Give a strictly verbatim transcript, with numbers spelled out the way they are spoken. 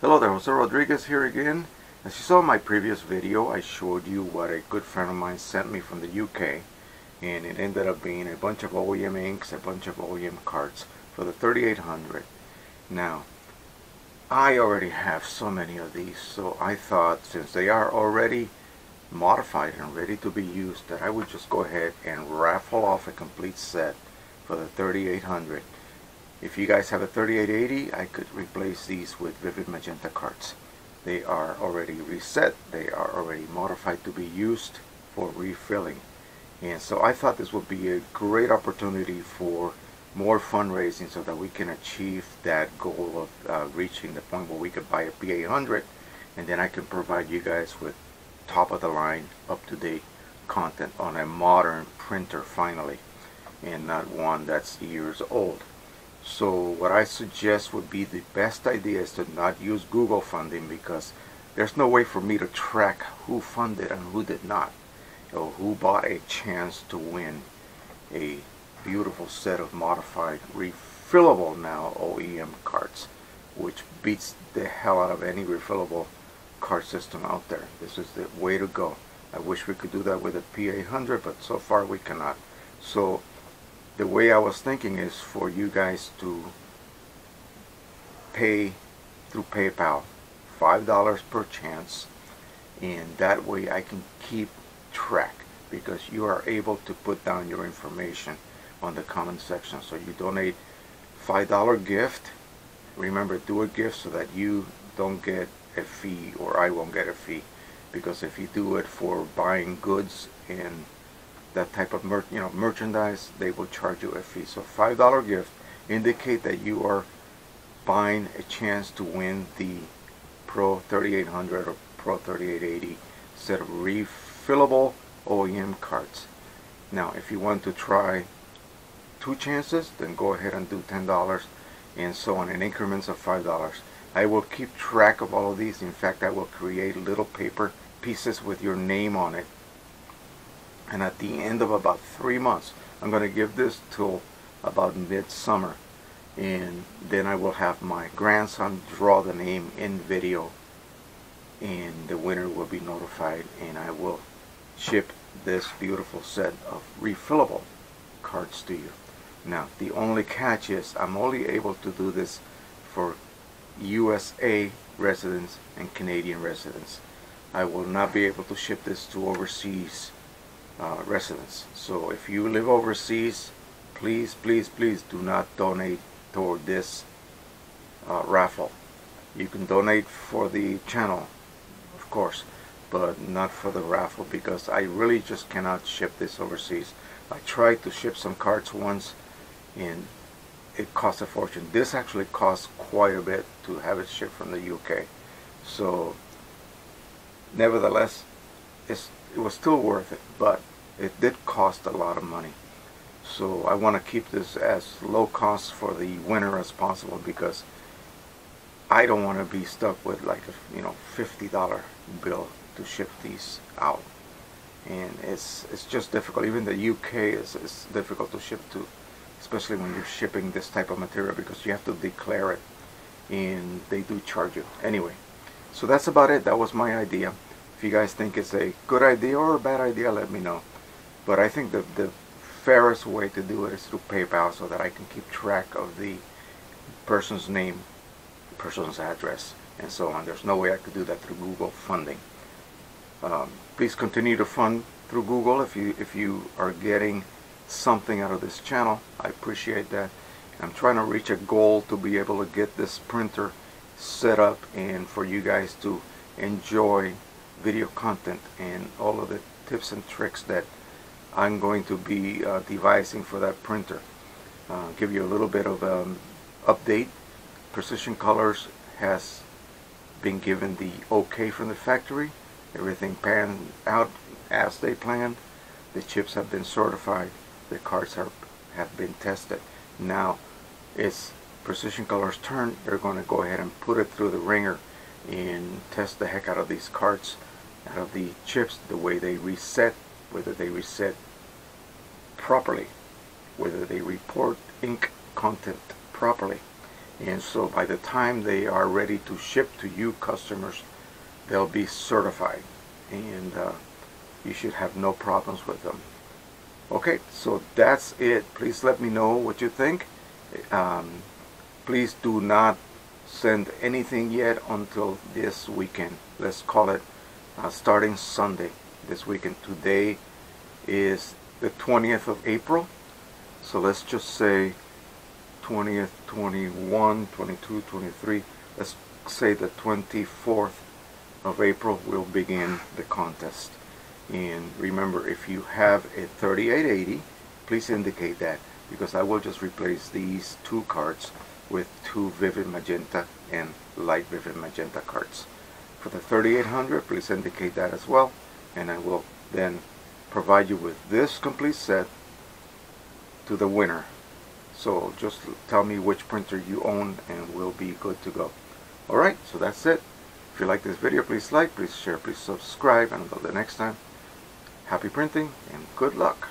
Hello there, Jose Rodriguez here again. As you saw in my previous video, I showed you what a good friend of mine sent me from the U K, and it ended up being a bunch of O E M inks, a bunch of O E M cards for the thirty-eight hundred. Now, I already have so many of these, so I thought since they are already modified and ready to be used that I would just go ahead and raffle off a complete set for the thirty-eight hundred. If you guys have a thirty-eight eighty, I could replace these with Vivid Magenta cards. They are already reset, they are already modified to be used for refilling. And so I thought this would be a great opportunity for more fundraising so that we can achieve that goal of uh, reaching the point where we could buy a P eight hundred, and then I can provide you guys with top of the line, up to date content on a modern printer finally, and not one that's years old. So what I suggest would be the best idea is to not use Google funding, because there's no way for me to track who funded and who did not, or who bought a chance to win a beautiful set of modified refillable now O E M cards, which beats the hell out of any refillable card system out there. This is the way to go. I wish we could do that with a P eight hundred, but so far we cannot. So the way I was thinking is for you guys to pay through PayPal five dollars per chance, and that way I can keep track, because you are able to put down your information on the comment section. So you donate five dollar gift. Remember, do a gift so that you don't get a fee, or I won't get a fee, because if you do it for buying goods and that type of mer you know, merchandise, they will charge you a fee. So five dollar gift, indicate that you are buying a chance to win the Pro thirty-eight hundred or Pro thirty-eight eighty set of refillable O E M cards. Now, if you want to try two chances, then go ahead and do ten dollars, and so on, in increments of five dollars. I will keep track of all of these. In fact, I will create little paper pieces with your name on it. And at the end of about three months, I'm going to give this till about midsummer, and then I will have my grandson draw the name in video, and the winner will be notified, and I will ship this beautiful set of refillable cards to you. Now, the only catch is I'm only able to do this for U S A residents and Canadian residents. I will not be able to ship this to overseas Uh, residents. So if you live overseas, please, please, please do not donate toward this uh, raffle. You can donate for the channel, of course, but not for the raffle, because I really just cannot ship this overseas. I tried to ship some cards once and it cost a fortune. This actually costs quite a bit to have it shipped from the U K. So nevertheless, it's it was still worth it, but it did cost a lot of money. So I want to keep this as low cost for the winner as possible, because I don't want to be stuck with like a you know fifty dollar bill to ship these out, and it's it's just difficult. Even the U K is, is difficult to ship to, especially when you're shipping this type of material, because you have to declare it and they do charge you anyway. So that's about it. That was my idea. If you guys think it's a good idea or a bad idea, let me know. But I think the, the fairest way to do it is through PayPal, so that I can keep track of the person's name, person's address, and so on. There's no way I could do that through Google funding. Um, please continue to fund through Google if you, if you are getting something out of this channel. I appreciate that. I'm trying to reach a goal to be able to get this printer set up and for you guys to enjoy video content and all of the tips and tricks that I'm going to be uh, devising for that printer. Uh, give you a little bit of um, update. Precision Colors has been given the okay from the factory. Everything panned out as they planned. The chips have been certified. The cards are, have been tested. Now it's Precision Colors' turn. They're going to go ahead and put it through the ringer and test the heck out of these cards, out of the chips, the way they reset, whether they reset properly, whether they report ink content properly, and so by the time they are ready to ship to you customers, they'll be certified, and uh, you should have no problems with them. Okay, so that's it. Please let me know what you think. Um, please do not send anything yet until this weekend. Let's call it uh, starting Sunday this weekend. Today is the twentieth of April, so let's just say twentieth, twenty-first, twenty-second, twenty-third, let's say the twenty-fourth of April we'll begin the contest. And remember, if you have a thirty-eight eighty, please indicate that, because I will just replace these two cards with two Vivid Magenta and Light Vivid Magenta cards. For the thirty-eight hundred, please indicate that as well, and I will then provide you with this complete set to the winner. So just tell me which printer you own and we'll be good to go. Alright, so that's it. If you like this video, please like, please share, please subscribe, and until the next time, happy printing and good luck.